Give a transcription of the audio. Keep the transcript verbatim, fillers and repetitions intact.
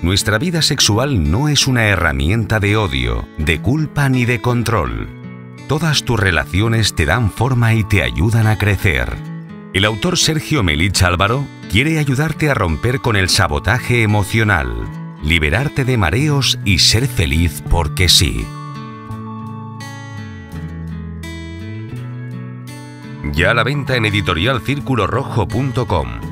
Nuestra vida sexual no es una herramienta de odio, de culpa ni de control. Todas tus relaciones te dan forma y te ayudan a crecer. El autor Sergio Melich Álvaro quiere ayudarte a romper con el sabotaje emocional, liberarte de mareos y ser feliz porque sí. Ya a la venta en editorial circulo rojo punto com.